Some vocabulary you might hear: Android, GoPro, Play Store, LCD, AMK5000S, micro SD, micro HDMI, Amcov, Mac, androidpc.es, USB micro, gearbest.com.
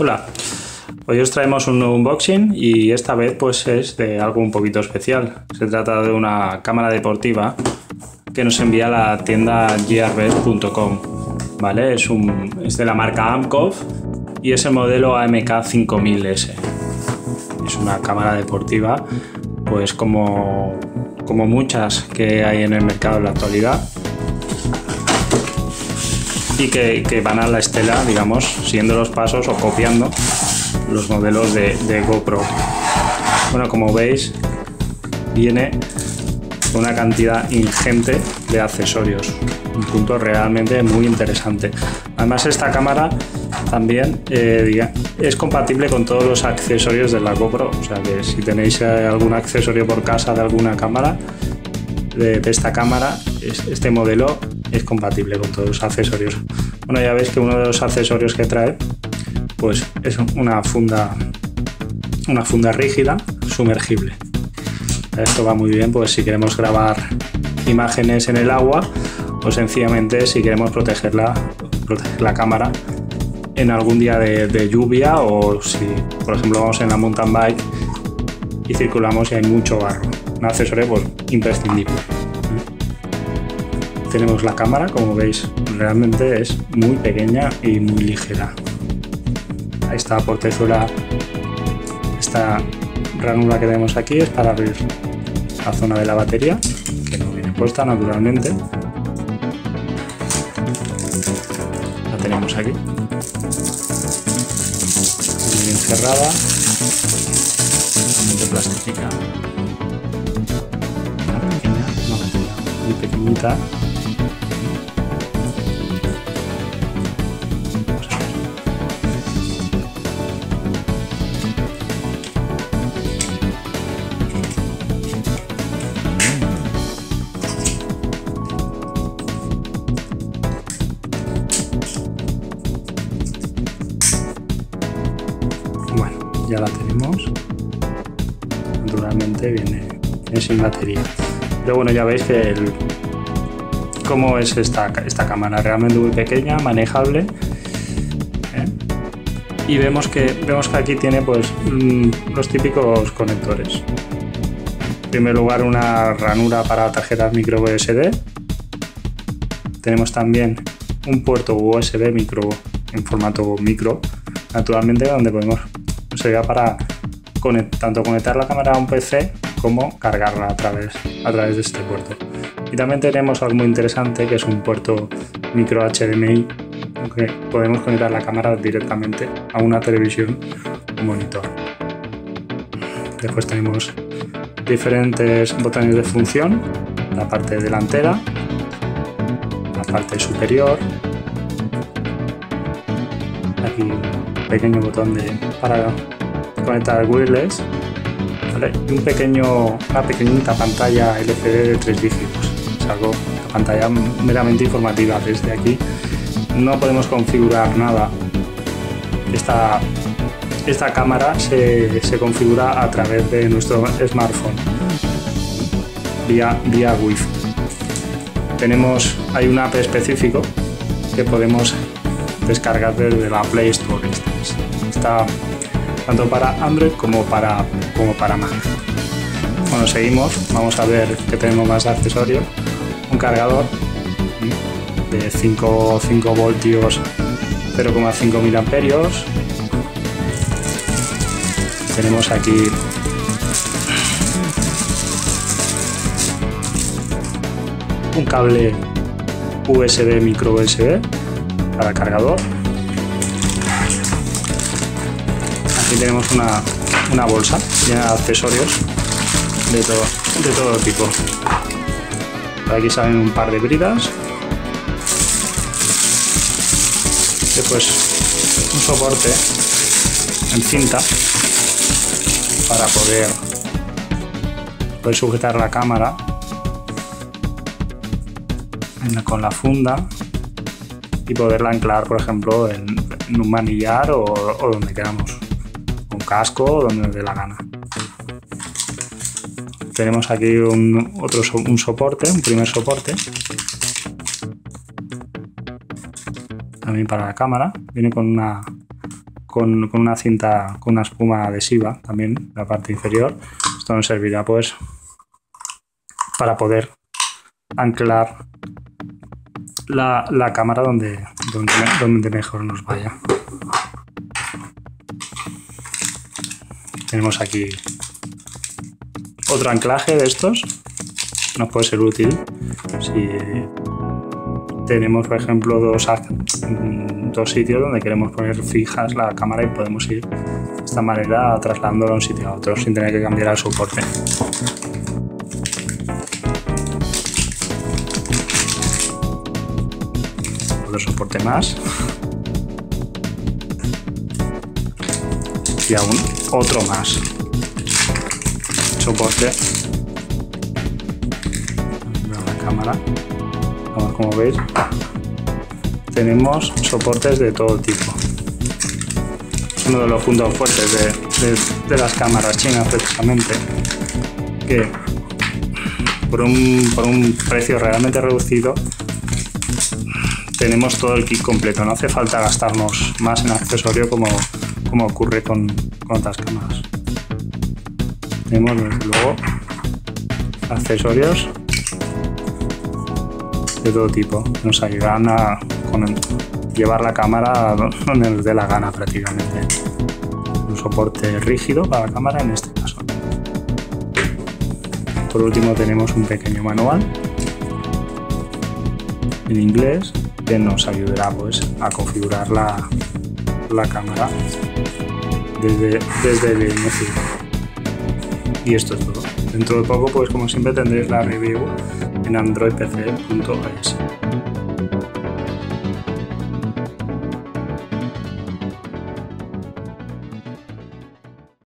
Hola, hoy os traemos un nuevo unboxing y esta vez pues es de algo un poquito especial. Se trata de una cámara deportiva que nos envía la tienda gearbest.com, ¿vale? Es de la marca Amcov y es el modelo AMK5000S. Es una cámara deportiva pues como muchas que hay en el mercado en la actualidad y que van a la estela, digamos, siguiendo los pasos o copiando los modelos de GoPro. Bueno, como veis, viene una cantidad ingente de accesorios, un punto realmente muy interesante. Además, esta cámara también es compatible con todos los accesorios de la GoPro, o sea que si tenéis algún accesorio por casa de alguna cámara, de esta cámara, este modelo es compatible con todos los accesorios. Bueno, ya veis que uno de los accesorios que trae pues es una funda rígida sumergible. Esto va muy bien pues si queremos grabar imágenes en el agua o sencillamente si queremos proteger la cámara en algún día de lluvia, o si por ejemplo vamos en la mountain bike y circulamos y hay mucho barro. Un accesorio pues imprescindible. Tenemos la cámara, como veis, realmente es muy pequeña y muy ligera. Esta portezuela, esta ranura que tenemos aquí es para abrir la zona de la batería, que no viene puesta naturalmente. La tenemos aquí. Bien cerrada, de plástica. Muy pequeñita. Ya la tenemos, naturalmente viene sin batería, pero bueno, ya veis que cómo es esta cámara, realmente muy pequeña, manejable, ¿eh? Y vemos que aquí tiene pues los típicos conectores. En primer lugar, una ranura para tarjetas micro SD. Tenemos también un puerto USB micro en formato micro, naturalmente, donde podemos sería para tanto conectar la cámara a un PC como cargarla a través de este puerto. Y también tenemos algo muy interesante, que es un puerto micro HDMI, que podemos conectar la cámara directamente a una televisión o monitor. Después tenemos diferentes botones de función, la parte delantera, la parte superior, aquí pequeño botón para conectar el wireless, ¿vale? Y una pequeñita pantalla LCD de 3 dígitos. Es algo, una pantalla meramente informativa. Desde aquí no podemos configurar nada. Esta cámara se configura a través de nuestro smartphone vía Wi-Fi. Hay un app específico que podemos descargar desde la Play Store. Está tanto para Android como para Mac. Bueno, seguimos, vamos a ver que tenemos más accesorios. Un cargador de 5 voltios, 0,5 mil amperios. Tenemos aquí un cable USB micro USB para el cargador. Aquí tenemos una bolsa llena de accesorios de todo tipo. Por aquí salen un par de bridas. Después un soporte en cinta para poder sujetar la cámara con la funda y poderla anclar, por ejemplo, en un manillar o donde queramos. Casco, donde nos dé la gana. Tenemos aquí un primer soporte también para la cámara. Viene con una con una cinta, con una espuma adhesiva también, la parte inferior. Esto nos servirá pues para poder anclar la cámara donde mejor nos vaya. Tenemos aquí otro anclaje de estos, nos puede ser útil si tenemos, por ejemplo, dos sitios donde queremos poner fijas la cámara, y podemos ir de esta manera trasladándola de un sitio a otro sin tener que cambiar el soporte. Otro soporte más y aún otro más soporte para la cámara. Como veis, tenemos soportes de todo tipo. Uno de los puntos fuertes de las cámaras chinas, precisamente, que por un precio realmente reducido tenemos todo el kit completo. No hace falta gastarnos más en accesorio como ocurre con otras cámaras. Tenemos luego accesorios de todo tipo, nos ayudan a llevar la cámara donde nos dé la gana prácticamente. Un soporte rígido para la cámara en este caso. Por último tenemos un pequeño manual en inglés que nos ayudará pues a configurar la cámara desde el inicio. Y esto es todo. Dentro de poco pues como siempre tendréis la review en androidpc.es.